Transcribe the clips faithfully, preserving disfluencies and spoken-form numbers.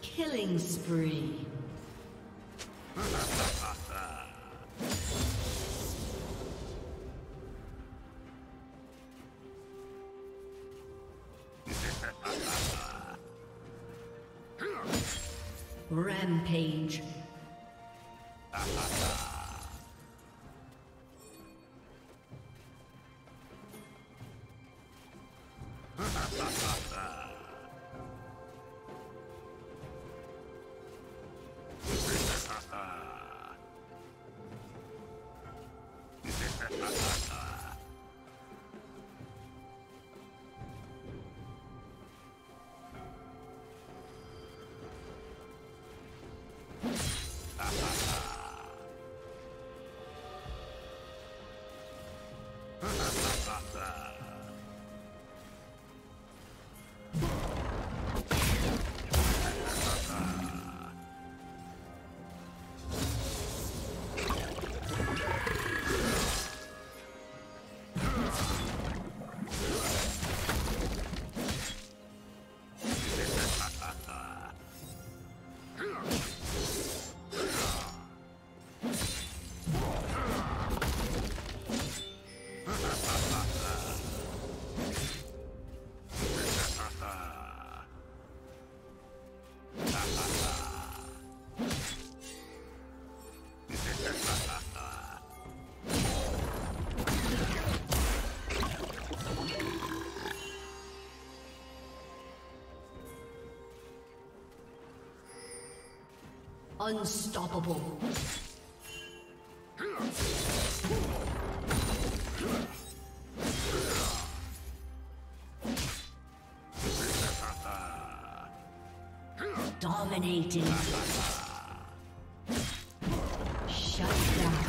Killing spree. Rampage. Unstoppable. Dominating. Shut down.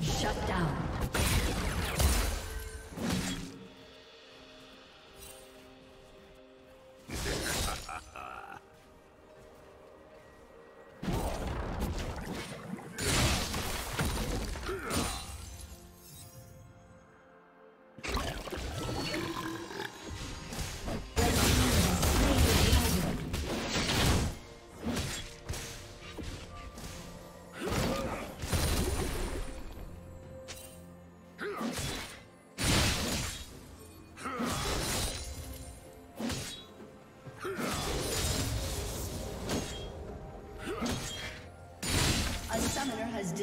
Shut down. Has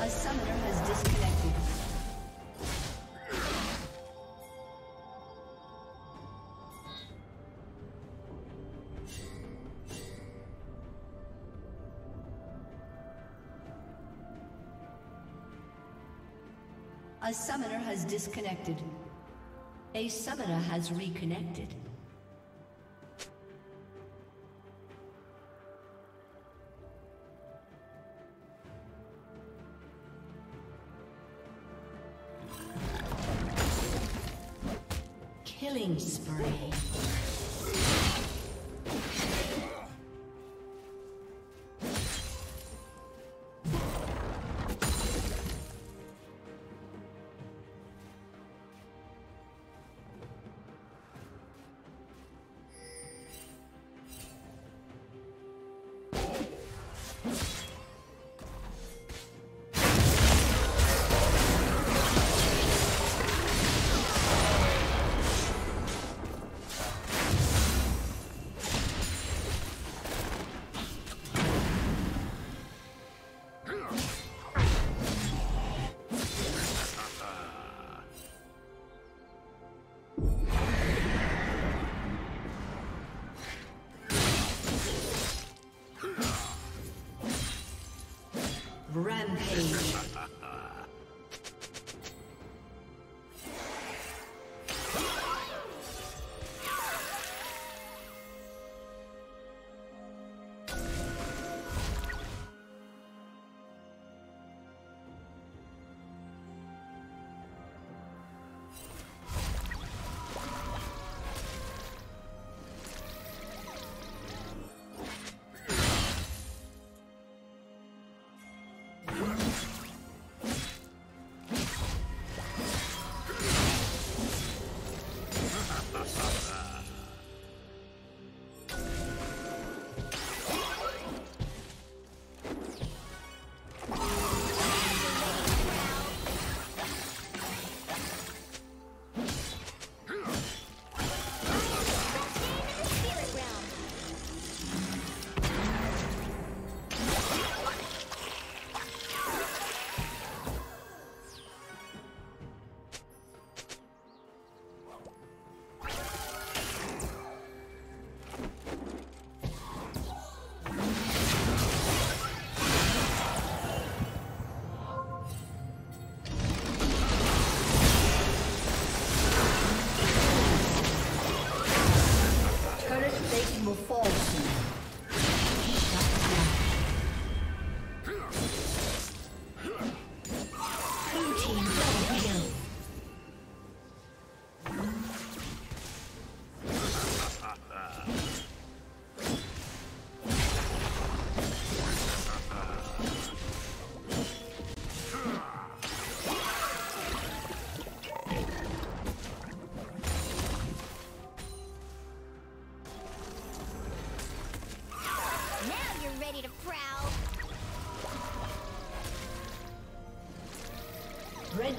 A summoner has disconnected. A summoner has disconnected. A summoner has reconnected. Killing spree. Red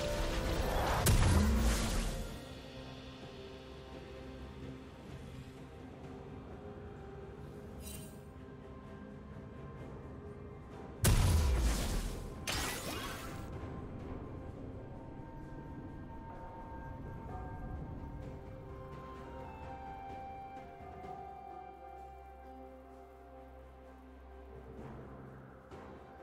destroyed.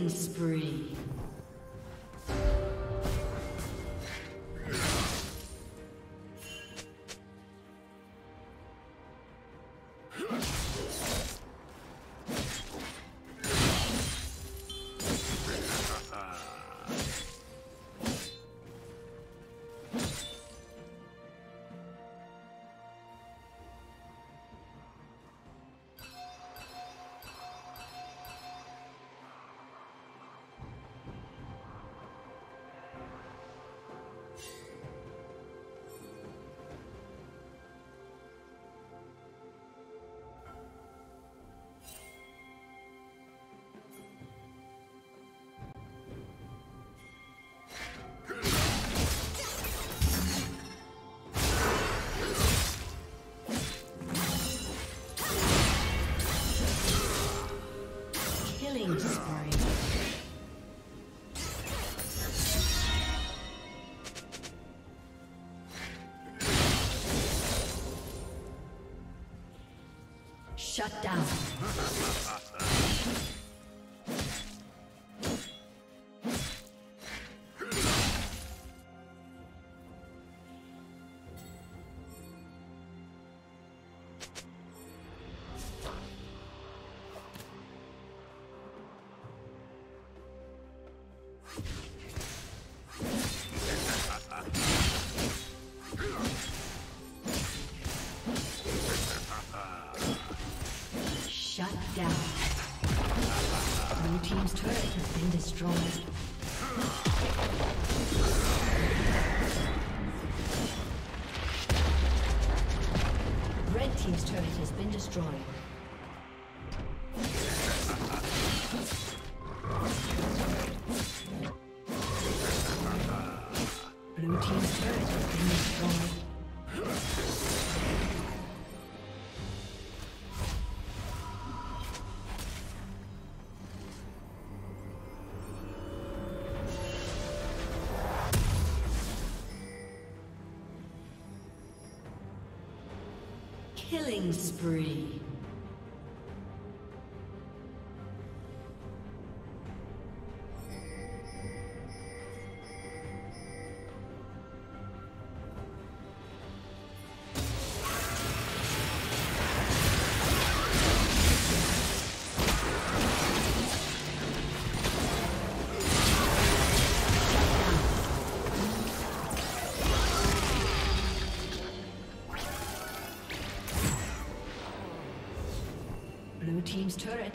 Killing spree. Shut down. Destroyed. Red team's turret has been destroyed. Blue team's turret has been destroyed. Killing spree. Team's turret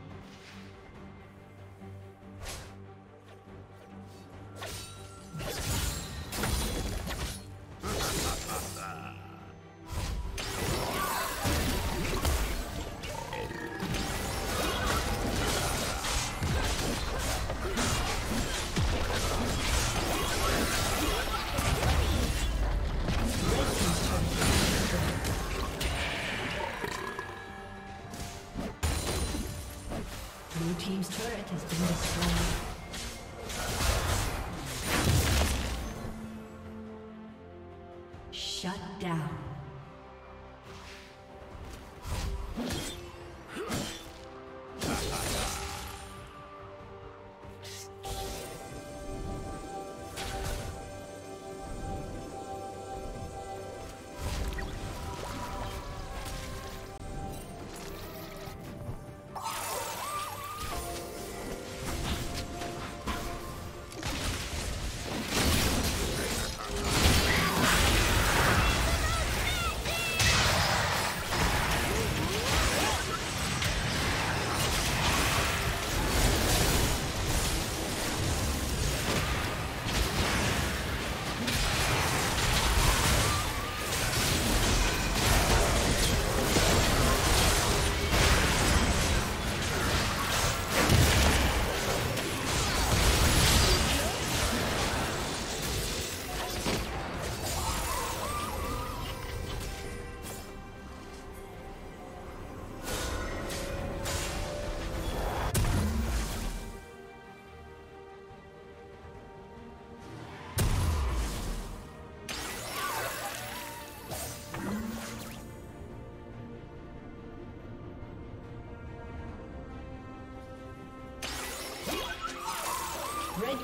Shut down. Red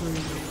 Killing spree.